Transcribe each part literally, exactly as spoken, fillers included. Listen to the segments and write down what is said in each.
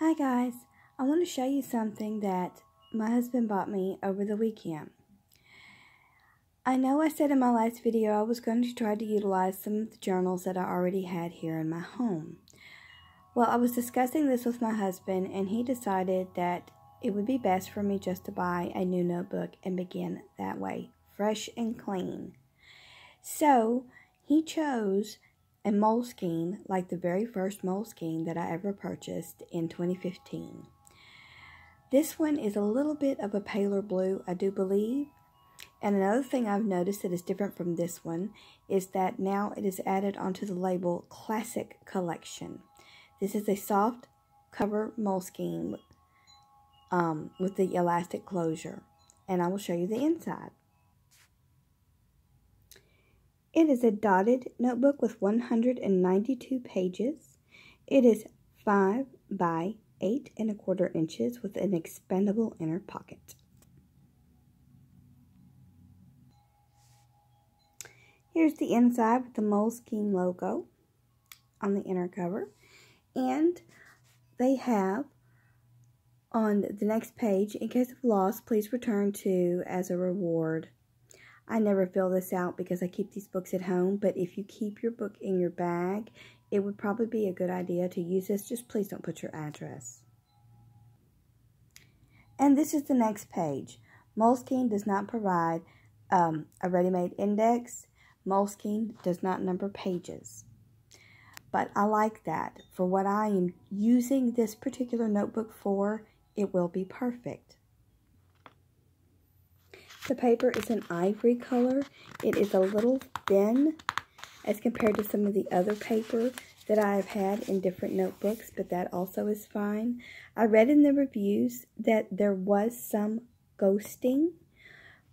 Hi guys, I want to show you something that my husband bought me over the weekend. I know I said in my last video I was going to try to utilize some of the journals that I already had here in my home. Well, I was discussing this with my husband and he decided that it would be best for me just to buy a new notebook and begin that way, fresh and clean. So, he chose a Moleskine, like the very first Moleskine that I ever purchased in twenty fifteen. This one is a little bit of a paler blue, I do believe. And another thing I've noticed that is different from this one is that now it is added onto the label Classic Collection. This is a soft cover Moleskine um, with the elastic closure. And I will show you the inside. It is a dotted notebook with one hundred ninety-two pages. It is five by eight and a quarter inches with an expandable inner pocket. Here's the inside with the Moleskine logo on the inner cover. And they have on the next page, in case of loss, please return to as a reward. I never fill this out because I keep these books at home, but if you keep your book in your bag, it would probably be a good idea to use this. Just please don't put your address. And this is the next page. Moleskine does not provide um, a ready-made index. Moleskine does not number pages. But I like that. For what I am using this particular notebook for, it will be perfect. The paper is an ivory color. It is a little thin as compared to some of the other paper that I have had in different notebooks, but that also is fine. I read in the reviews that there was some ghosting,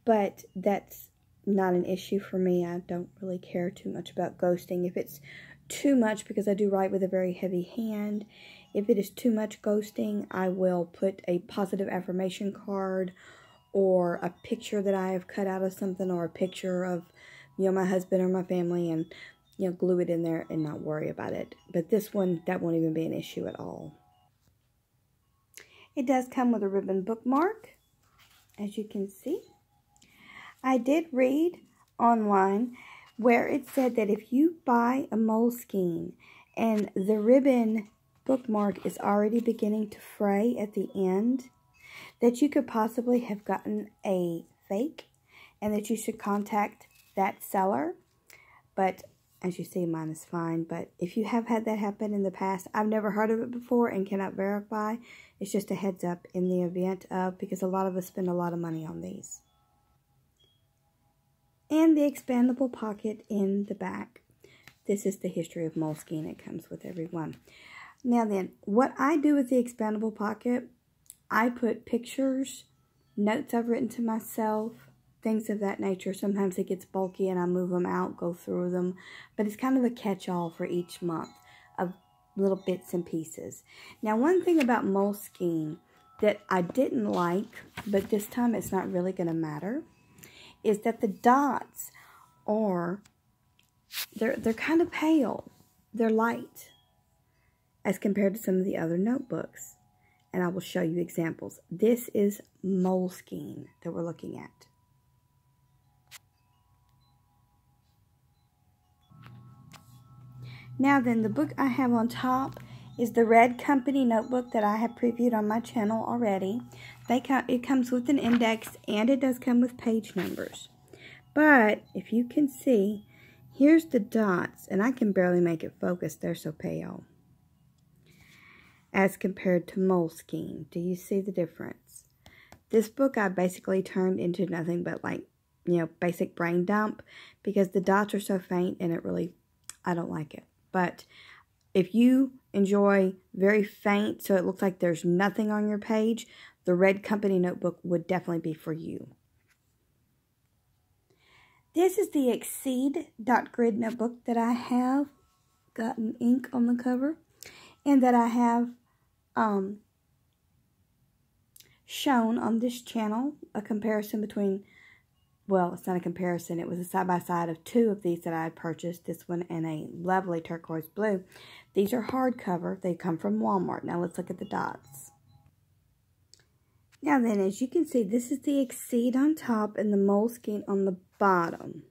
but that's not an issue for me. I don't really care too much about ghosting. If it's too much, because I do write with a very heavy hand, if it is too much ghosting, I will put a positive affirmation card or a picture that I have cut out of something, or a picture of, you know, my husband or my family, and, you know, glue it in there and not worry about it. But this one, that won't even be an issue at all. It does come with a ribbon bookmark, as you can see. I did read online where it said that if you buy a Moleskine and the ribbon bookmark is already beginning to fray at the end, that you could possibly have gotten a fake and that you should contact that seller. But as you see, mine is fine. But if you have had that happen in the past, I've never heard of it before and cannot verify. It's just a heads up in the event of, because a lot of us spend a lot of money on these. And the expandable pocket in the back. This is the history of Moleskine. It comes with every one. Now then, what I do with the expandable pocket, I put pictures, notes I've written to myself, things of that nature. Sometimes it gets bulky and I move them out, go through them. But it's kind of a catch-all for each month of little bits and pieces. Now, one thing about Moleskine that I didn't like, but this time it's not really going to matter, is that the dots are, they're, they're kind of pale. They're light as compared to some of the other notebooks. And I will show you examples. This is Moleskine that we're looking at. Now then, the book I have on top is the Red Company notebook that I have previewed on my channel already. They co- it comes with an index and it does come with page numbers. But if you can see, here's the dots, and I can barely make it focus. They're so pale. As compared to Moleskine. Do you see the difference? This book I basically turned into nothing but, like, you know, basic brain dump, because the dots are so faint and it really, I don't like it. But if you enjoy very faint, so it looks like there's nothing on your page, the Red Company notebook would definitely be for you. This is the Exceed dot grid notebook that I have gotten ink on the cover and that I have Um, shown on this channel a comparison between, well, it's not a comparison, it was a side-by-side of two of these that I had purchased, this one and a lovely turquoise blue These are hardcover. They come from Walmart. Now let's look at the dots. Now then, as you can see, this is the Exceed on top and the Moleskine on the bottom.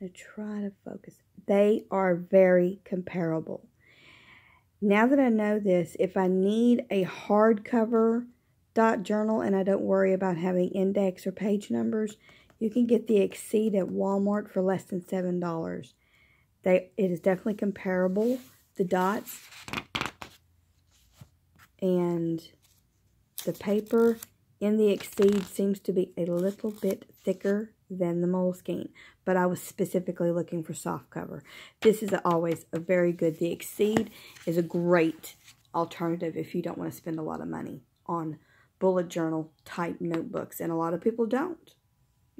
I'm going to try to focus. They are very comparable. Now that I know this, if I need a hardcover dot journal and I don't worry about having index or page numbers, you can get the Exceed at Walmart for less than seven dollars. They, it is definitely comparable, the dots and the paper in the Exceed seems to be a little bit thicker than the Moleskine, but I was specifically looking for soft cover. This is always a very good, the Exceed is a great alternative if you don't want to spend a lot of money on bullet journal type notebooks, and a lot of people don't.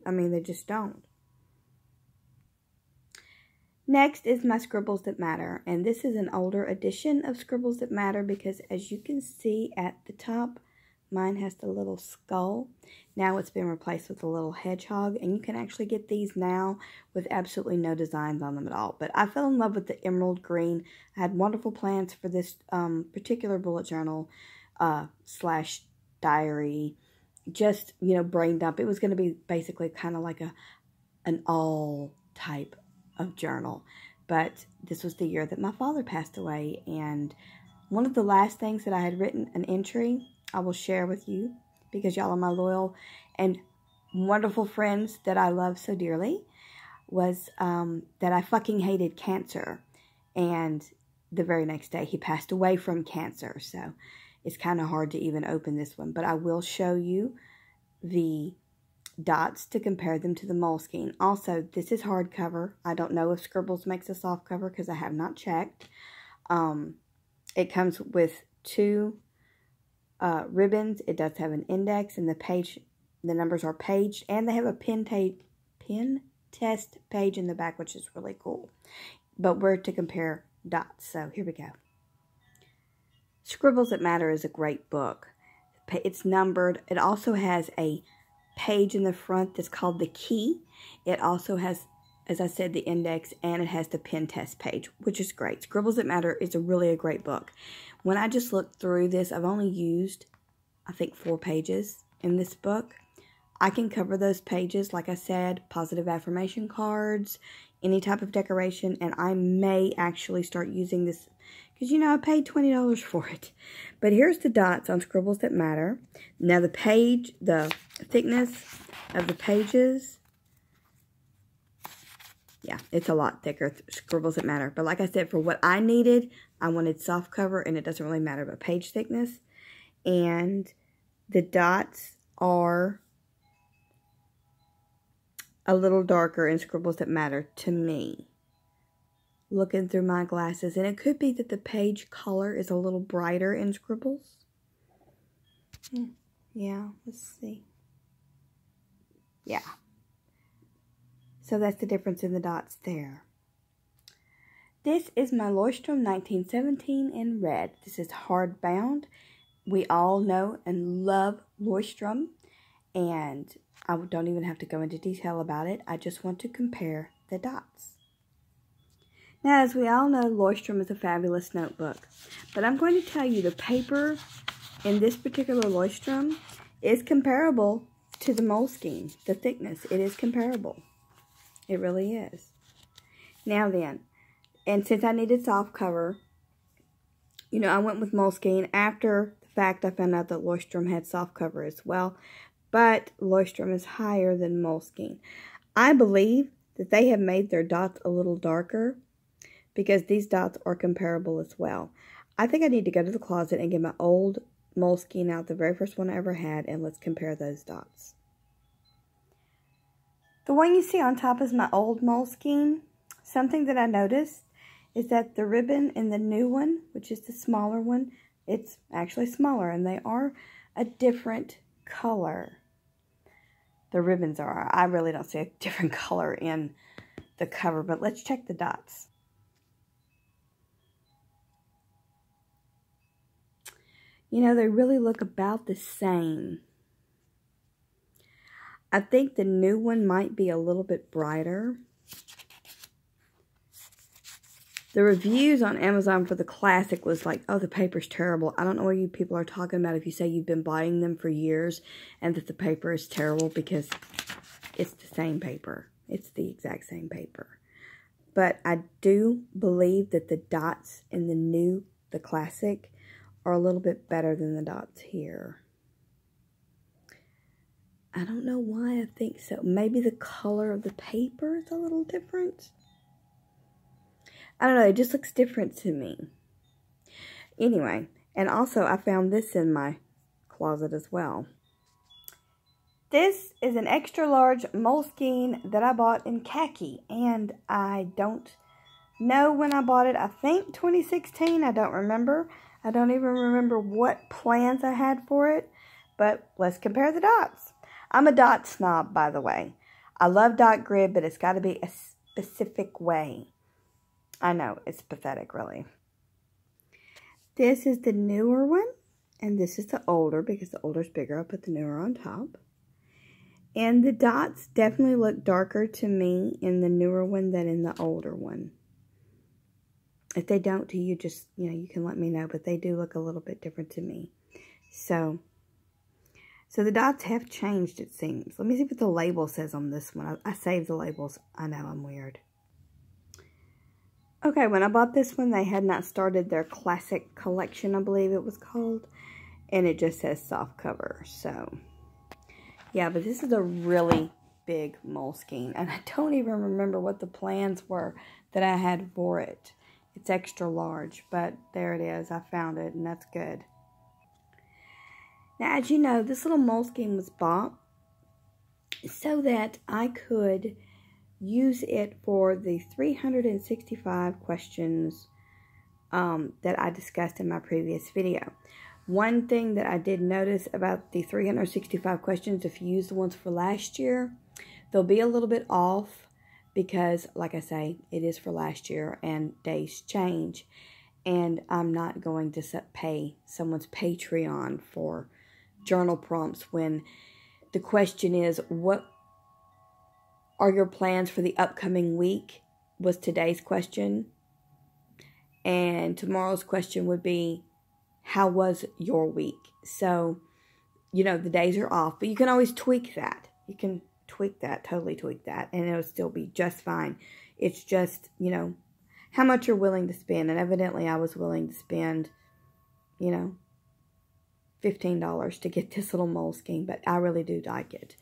I mean, they just don't. Next is my Scribbles That Matter, and this is an older edition of Scribbles That Matter because as you can see at the top, mine has the little skull. Now it's been replaced with a little hedgehog, and you can actually get these now with absolutely no designs on them at all. But I fell in love with the emerald green. I had wonderful plans for this um, particular bullet journal uh, slash diary, just, you know, brain dump. It was going to be basically kind of like a an all type of journal, but this was the year that my father passed away, and one of the last things that I had written, an entry, I will share with you because y'all are my loyal and wonderful friends that I love so dearly, was um, that I fucking hated cancer, and the very next day he passed away from cancer, so it's kind of hard to even open this one, but I will show you the dots to compare them to the Moleskine. Also, this is hardcover. I don't know if Scribbles makes a soft cover because I have not checked. Um, it comes with two uh, ribbons. It does have an index, and the page, the numbers are paged, and they have a pen tape, pen test page in the back, which is really cool. But we're to compare dots, so here we go. Scribbles That Matter is a great book. It's numbered. It also has a page in the front that's called the key. It also has, as I said, the index, and it has the pen test page, which is great. Scribbles That Matter is a really a great book. When I just looked through this, I've only used, I think, four pages in this book. I can cover those pages, like I said, positive affirmation cards, any type of decoration, and I may actually start using this because, you know, I paid twenty dollars for it. But here's the dots on Scribbles That Matter. Now the page, the thickness of the pages, yeah, it's a lot thicker, Scribbles That Matter. But like I said, for what I needed, I wanted soft cover, and it doesn't really matter about page thickness. And the dots are a little darker in Scribbles That Matter to me, looking through my glasses, and it could be that the page color is a little brighter in Scribbles. Yeah, let's see. Yeah. So that's the difference in the dots there. This is my Leuchtturm nineteen seventeen in red. This is hardbound. We all know and love Leuchtturm, and I don't even have to go into detail about it. I just want to compare the dots. Now, as we all know, Leuchtturm is a fabulous notebook, but I'm going to tell you the paper in this particular Leuchtturm is comparable to the Moleskine. The thickness, it is comparable. It really is. Now then, and since I needed soft cover, you know, I went with Moleskine. After the fact, I found out that Leuchtturm had soft cover as well, but Leuchtturm is higher than Moleskine. I believe that they have made their dots a little darker, because these dots are comparable as well. I think I need to go to the closet and get my old Moleskine out, the very first one I ever had, and let's compare those dots. The one you see on top is my old Moleskine. Something that I noticed is that the ribbon in the new one, which is the smaller one, it's actually smaller, and they are a different color. The ribbons are. I really don't see a different color in the cover, but let's check the dots. You know, they really look about the same. I think the new one might be a little bit brighter. The reviews on Amazon for the classic was like, oh, the paper's terrible. I don't know what you people are talking about if you say you've been buying them for years and that the paper is terrible, because it's the same paper. It's the exact same paper. But I do believe that the dots in the new, the classic, are a little bit better than the dots here. I don't know why I think so. Maybe the color of the paper is a little different. I don't know, it just looks different to me. Anyway, and also I found this in my closet as well. This is an extra large Moleskine that I bought in khaki, and I don't know when I bought it. I think twenty sixteen, I don't remember. I don't even remember what plans I had for it, but let's compare the dots. I'm a dot snob, by the way. I love dot grid, but it's got to be a specific way. I know, it's pathetic, really. This is the newer one, and this is the older, because the older's bigger. I'll put the newer on top. And the dots definitely look darker to me in the newer one than in the older one. If they don't to you, just, you know, you can let me know, but they do look a little bit different to me. So, so the dots have changed, it seems. Let me see what the label says on this one. I, I saved the labels. I know, I'm weird. Okay, when I bought this one, they had not started their classic collection, I believe it was called. And it just says soft cover, so. Yeah, but this is a really big Moleskine. And I don't even remember what the plans were that I had for it. It's extra large, but there it is. I found it, and that's good. Now, as you know, this little Moleskine was bought so that I could use it for the three hundred sixty-five questions um, that I discussed in my previous video. One thing that I did notice about the three hundred sixty-five questions, if you use the ones for last year, they'll be a little bit off because, like I say, it is for last year and days change. And I'm not going to pay someone's Patreon for journal prompts when the question is, what are your plans for the upcoming week? Was today's question. And tomorrow's question would be, how was your week? So, you know, the days are off. But you can always tweak that. You can tweak that, totally tweak that. And it'll still be just fine. It's just, you know, how much you're willing to spend. And evidently I was willing to spend, you know, fifteen dollars to get this little Moleskine. But I really do like it.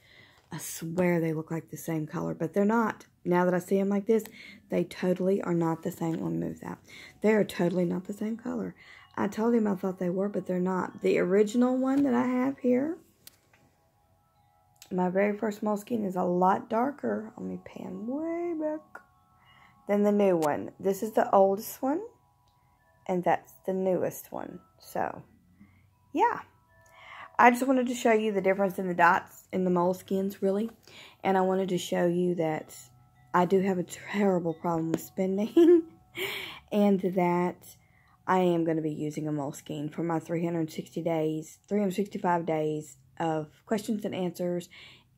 I swear they look like the same color, but they're not. Now that I see them like this, they totally are not the same. Let me move that. They are totally not the same color. I told him I thought they were, but they're not. The original one that I have here, my very first Moleskine, is a lot darker. Let me pan way back. Than the new one. This is the oldest one, and that's the newest one. So, yeah. I just wanted to show you the difference in the dots in the Moleskines, really. And I wanted to show you that I do have a terrible problem with spending. And that I am going to be using a Moleskine for my three hundred sixty days, three hundred sixty-five days of questions and answers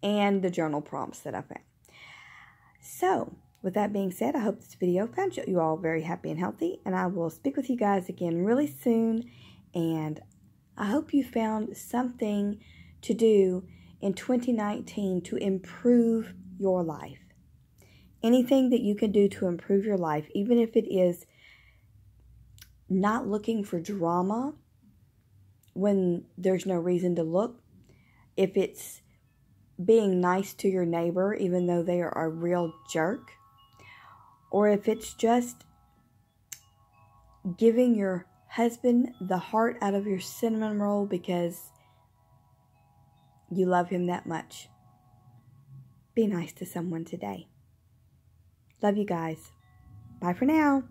and the journal prompts that I found. So, with that being said, I hope this video found you all very happy and healthy. And I will speak with you guys again really soon. And I hope you found something to do in twenty nineteen to improve your life. Anything that you can do to improve your life, even if it is not looking for drama when there's no reason to look. If it's being nice to your neighbor, even though they are a real jerk. Or if it's just giving your husband the heart out of your cinnamon roll because you love him that much. Be nice to someone today. Love you guys. Bye for now.